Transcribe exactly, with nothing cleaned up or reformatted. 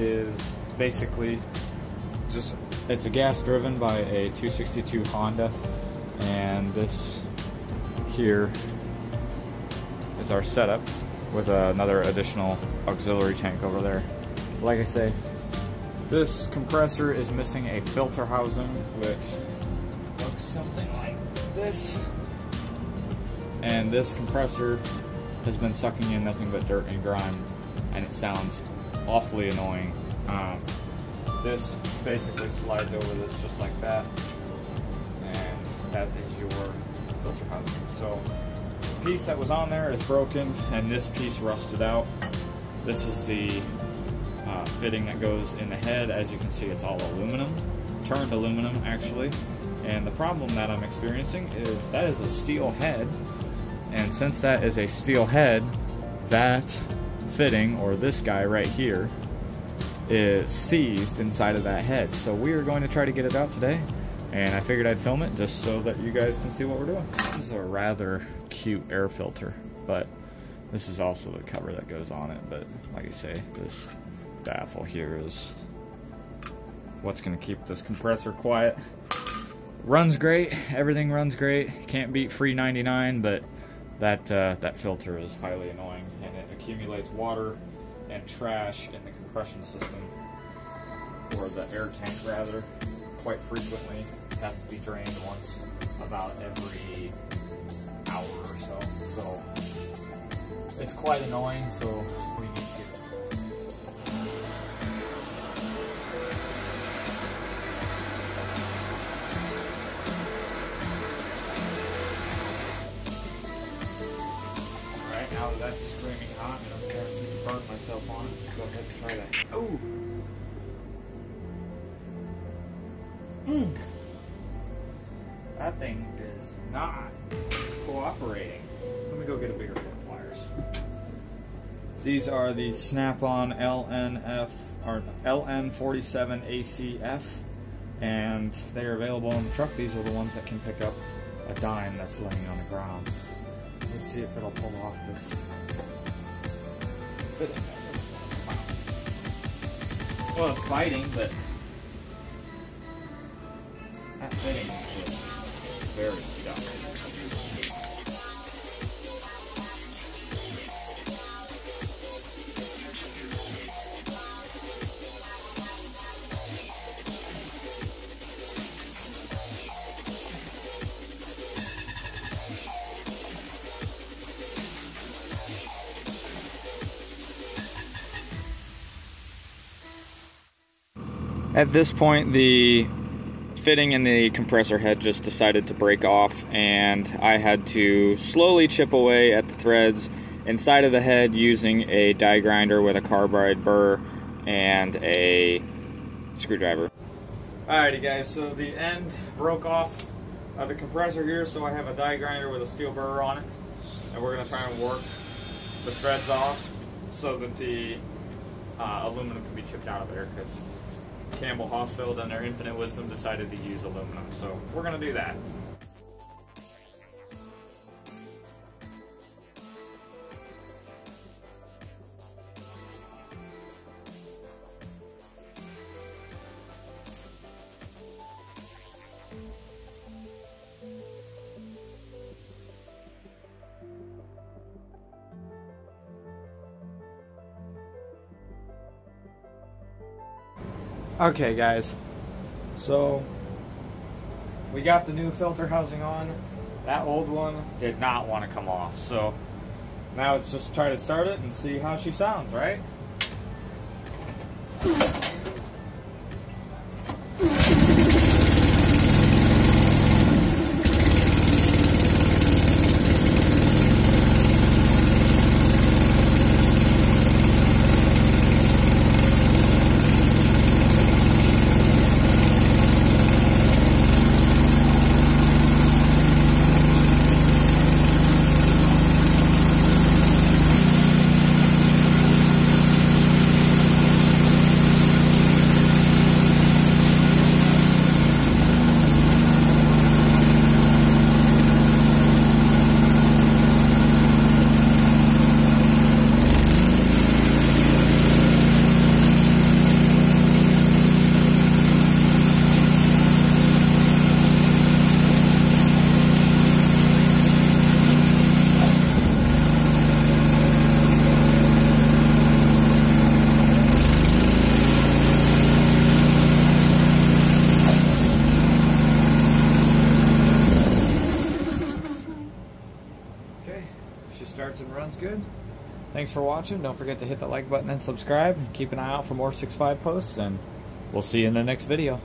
is basically just, it's a gas driven by a two sixty-two Honda, and this here is our setup with another additional auxiliary tank over there. Like I say, this compressor is missing a filter housing, which looks something like this. And this compressor has been sucking in nothing but dirt and grime, and it sounds awfully annoying. Um, this basically slides over this just like that, and that is your filter housing. So the piece that was on there is broken, and this piece rusted out. This is the uh, fitting that goes in the head. As you can see, it's all aluminum, turned aluminum actually. And the problem that I'm experiencing is that is a steel head, and since that is a steel head, that fitting, or this guy right here, is seized inside of that head. So we are going to try to get it out today, and I figured I'd film it just so that you guys can see what we're doing. This is a rather cute air filter, but this is also the cover that goes on it. But like I say, this baffle here is what's going to keep this compressor quiet. Runs great, everything runs great, can't beat free ninety-nine, but that uh, that filter is highly annoying, and it accumulates water and trash in the compression system, or the air tank rather, quite frequently. It has to be drained once about every hour or so, so it's quite annoying, so we need to get now. That's screaming hot, and I'm going to burn myself on it. Let's go ahead and try that. Oh! Mm. That thing is not cooperating. Let me go get a bigger pair of pliers. These are the Snap-on L N forty-seven A C F, and they are available in the truck. These are the ones that can pick up a dime that's laying on the ground. Let's see if it'll pull off this fitting. Well, it's biting, but that fitting is just very stuck. At this point, the fitting in the compressor head just decided to break off, and I had to slowly chip away at the threads inside of the head using a die grinder with a carbide burr and a screwdriver. Alrighty guys, so the end broke off of the compressor here, so I have a die grinder with a steel burr on it, and we're going to try and work the threads off so that the uh, aluminum can be chipped out of there, because Campbell Hausfeld and their infinite wisdom decided to use aluminum, so we're gonna do that. Okay guys, so we got the new filter housing on. That old one did not want to come off, so now let's just try to start it and see how she sounds, right? good. Thanks for watching. Don't forget to hit the like button and subscribe. Keep an eye out for more six five posts, and we'll see you in the next video.